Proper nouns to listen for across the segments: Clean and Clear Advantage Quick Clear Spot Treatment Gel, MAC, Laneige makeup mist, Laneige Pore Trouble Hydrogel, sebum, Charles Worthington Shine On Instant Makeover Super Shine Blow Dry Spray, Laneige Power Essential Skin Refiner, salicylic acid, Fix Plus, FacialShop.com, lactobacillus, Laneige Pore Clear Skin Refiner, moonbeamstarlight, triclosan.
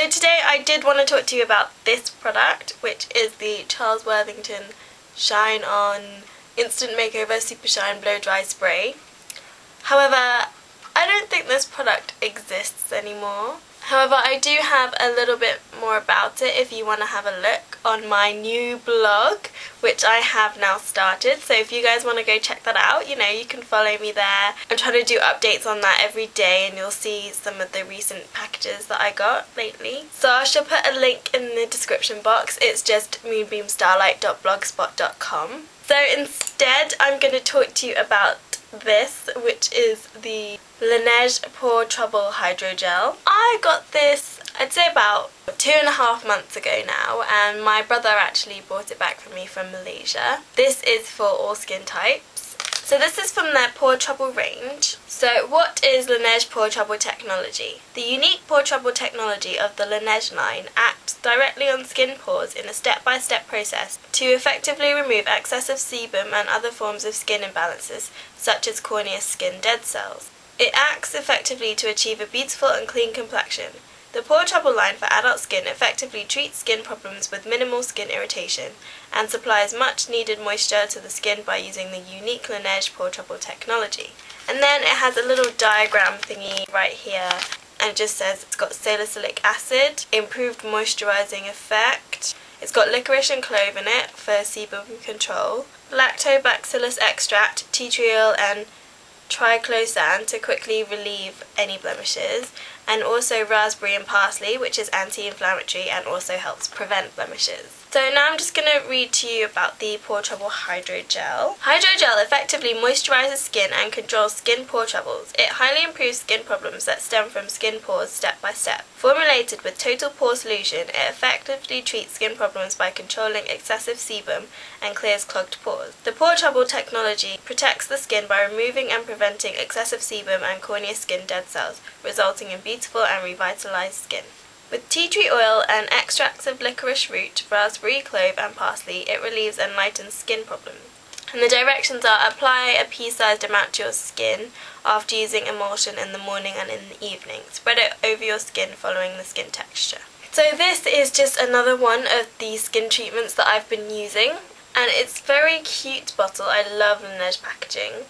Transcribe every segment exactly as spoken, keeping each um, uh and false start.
So today I did want to talk to you about this product, which is the Charles Worthington Shine On Instant Makeover Super Shine Blow Dry Spray. However, I don't think this product exists anymore. However, I do have a little bit more about it if you want to have a look on my new blog, which I have now started. So if you guys want to go check that out, you know, you can follow me there. I'm trying to do updates on that every day, and you'll see some of the recent packages that I got lately. So I shall put a link in the description box. It's just moonbeam starlight dot blogspot dot com. So instead, I'm going to talk to you about this, which is the Laneige Pore Trouble Hydrogel. I got this, I'd say, about two and a half months ago now, and my brother actually bought it back for me from Malaysia. This is for all skin types. So this is from their Pore Trouble range. So what is Laneige Pore Trouble technology? The unique Pore Trouble technology of the Laneige line acts directly on skin pores in a step-by-step process to effectively remove excessive sebum and other forms of skin imbalances, such as corneous skin dead cells. It acts effectively to achieve a beautiful and clean complexion. The Pore Trouble line for adult skin effectively treats skin problems with minimal skin irritation and supplies much needed moisture to the skin by using the unique Laneige Pore Trouble technology. And then it has a little diagram thingy right here, and it just says it's got salicylic acid, improved moisturising effect. It's got licorice and clove in it for sebum control, lactobacillus extract, tea tree oil and triclosan to quickly relieve any blemishes, and also raspberry and parsley, which is anti-inflammatory and also helps prevent blemishes. So now I'm just going to read to you about the Pore Trouble Hydrogel. Hydrogel effectively moisturises skin and controls skin pore troubles. It highly improves skin problems that stem from skin pores step by step. Formulated with total pore solution, it effectively treats skin problems by controlling excessive sebum and clears clogged pores. The Pore Trouble technology protects the skin by removing and preventing excessive sebum and corneous skin dead cells, resulting in beautiful and revitalised skin. With tea tree oil and extracts of licorice root, raspberry, clove and parsley, it relieves and lightens skin problems. And the directions are: apply a pea-sized amount to your skin after using emulsion in the morning and in the evening. Spread it over your skin following the skin texture. So this is just another one of the skin treatments that I've been using, and it's very cute bottle. I love Laneige packaging.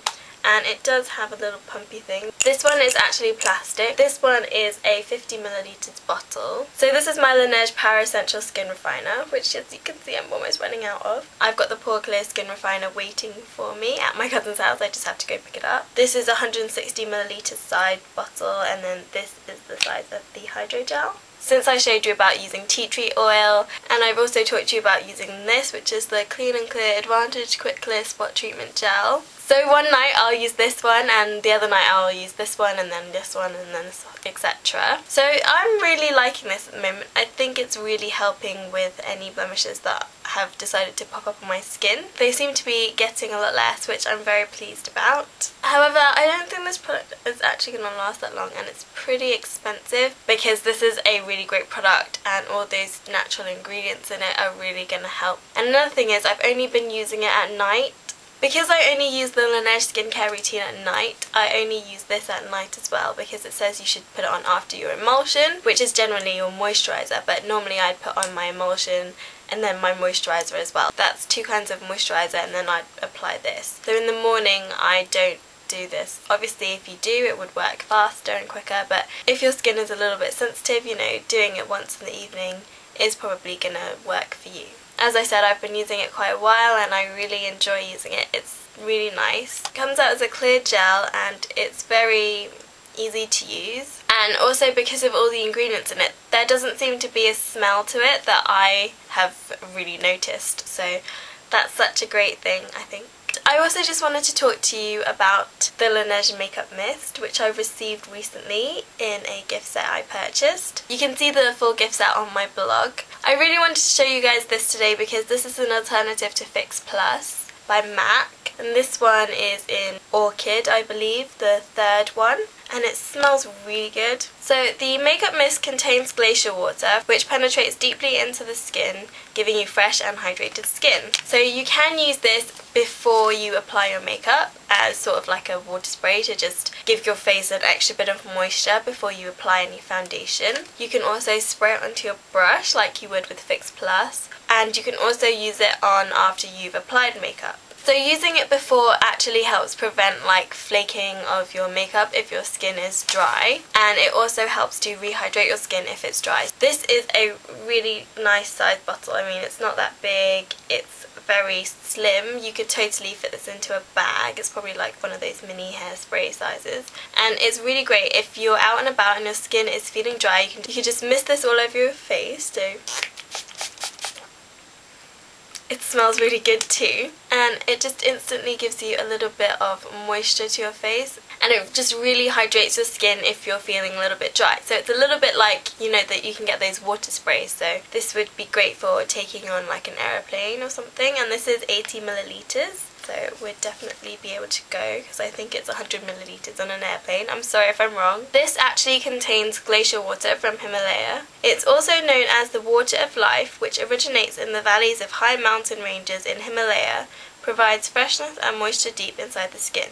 And it does have a little pumpy thing. This one is actually plastic. This one is a fifty milliliters bottle. So this is my Laneige Power Essential Skin Refiner, which, as you can see, I'm almost running out of. I've got the Pore Clear Skin Refiner waiting for me at my cousin's house. I just have to go pick it up. This is a one hundred sixty milliliters side bottle, and then this is the size of the hydrogel. Since I showed you about using tea tree oil, and I've also talked to you about using this, which is the Clean and Clear Advantage Quick Clear Spot Treatment Gel. So one night I'll use this one, and the other night I'll use this one, and then this one, and then this, et cetera. So I'm really liking this at the moment. I think it's really helping with any blemishes that have decided to pop up on my skin. They seem to be getting a lot less, which I'm very pleased about. However, I don't think this product is actually going to last that long, and it's pretty expensive, because this is a really great product and all those natural ingredients in it are really going to help. And another thing is, I've only been using it at night. Because I only use the Laneige skincare routine at night, I only use this at night as well, because it says you should put it on after your emulsion, which is generally your moisturiser, but normally I'd put on my emulsion and then my moisturiser as well. That's two kinds of moisturiser, and then I'd apply this. So in the morning I don't do this. Obviously if you do, it would work faster and quicker, but if your skin is a little bit sensitive, you know, doing it once in the evening is probably gonna work for you. As I said, I've been using it quite a while and I really enjoy using it. It's really nice. It comes out as a clear gel and it's very easy to use. And also because of all the ingredients in it, there doesn't seem to be a smell to it that I have really noticed. So that's such a great thing, I think. I also just wanted to talk to you about the Laneige makeup mist, which I received recently in a gift set I purchased. You can see the full gift set on my blog. I really wanted to show you guys this today because this is an alternative to Fix Plus by MAC, and this one is in Orchid, I believe, the third one, and it smells really good. So the makeup mist contains glacier water, which penetrates deeply into the skin, giving you fresh and hydrated skin. So you can use this before you apply your makeup, as sort of like a water spray to just give your face an extra bit of moisture before you apply any foundation. You can also spray it onto your brush like you would with Fix Plus, and you can also use it on after you've applied makeup. So using it before actually helps prevent like flaking of your makeup if your skin is dry, and it also helps to rehydrate your skin if it's dry. This is a really nice size bottle. I mean, it's not that big, it's very slim. You could totally fit this into a bag. It's probably like one of those mini hairspray sizes, and it's really great if you're out and about and your skin is feeling dry. You can, you can just mist this all over your face too. It smells really good too, and it just instantly gives you a little bit of moisture to your face, and it just really hydrates your skin if you're feeling a little bit dry. So it's a little bit like, you know, that you can get those water sprays, so this would be great for taking on like an aeroplane or something, and this is eighty milliliters. So it would definitely be able to go, because I think it's one hundred milliliters on an airplane. I'm sorry if I'm wrong. This actually contains glacier water from Himalaya. It's also known as the water of life, which originates in the valleys of high mountain ranges in Himalaya, provides freshness and moisture deep inside the skin.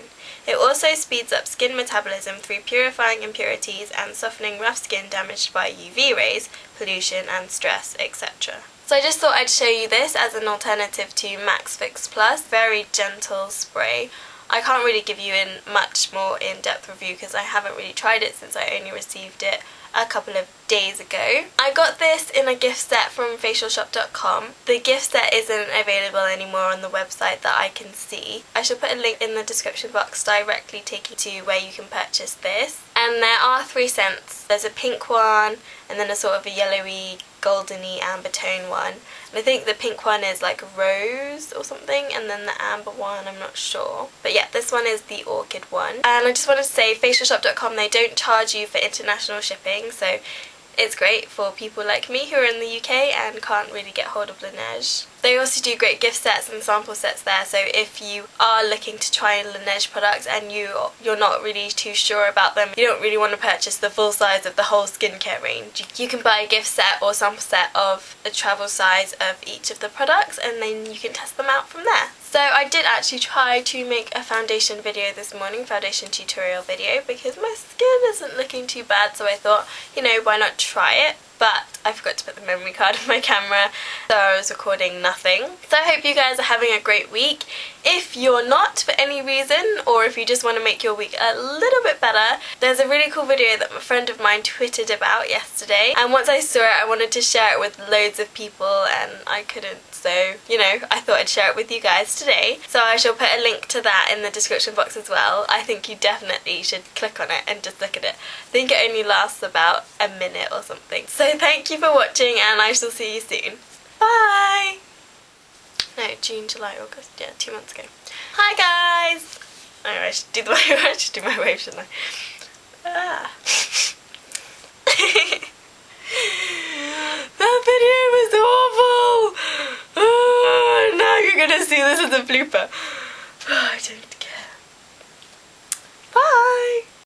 It also speeds up skin metabolism through purifying impurities and softening rough skin damaged by U V rays, pollution and stress, et cetera. So I just thought I'd show you this as an alternative to M A C's Fix Plus. Very gentle spray. I can't really give you in much more in-depth review because I haven't really tried it since I only received it a couple of days ago. I got this in a gift set from facial shop dot com. The gift set isn't available anymore on the website that I can see. I shall put a link in the description box directly taking you to where you can purchase this. And there are three scents. There's a pink one, and then a sort of a yellowy, goldeny amber tone one, and I think the pink one is like rose or something, and then the amber one I'm not sure, but yeah, this one is the orchid one. And I just wanted to say, facial shop dot com, they don't charge you for international shipping, so it's great for people like me who are in the U K and can't really get hold of Laneige. They also do great gift sets and sample sets there, so if you are looking to try Laneige products and you, you're not really too sure about them, you don't really want to purchase the full size of the whole skincare range, you, you can buy a gift set or sample set of a travel size of each of the products, and then you can test them out from there. So I did actually try to make a foundation video this morning, foundation tutorial video, because my skin isn't looking too bad, so I thought, you know, why not try it? But I forgot to put the memory card in my camera, so I was recording nothing. So I hope you guys are having a great week. If you're not for any reason, or if you just want to make your week a little bit better, there's a really cool video that a friend of mine tweeted about yesterday, and once I saw it I wanted to share it with loads of people and I couldn't, so you know, I thought I'd share it with you guys today. So I shall put a link to that in the description box as well. I think you definitely should click on it and just look at it. I think it only lasts about a minute or something. So So thank you for watching, and I shall see you soon. Bye! No, June, July, August, yeah, two months ago. Hi guys! Oh, I should do the wave, I should do my wave, shouldn't I? Ah. That video was awful! Oh, now you're gonna see this as a blooper. Oh, I don't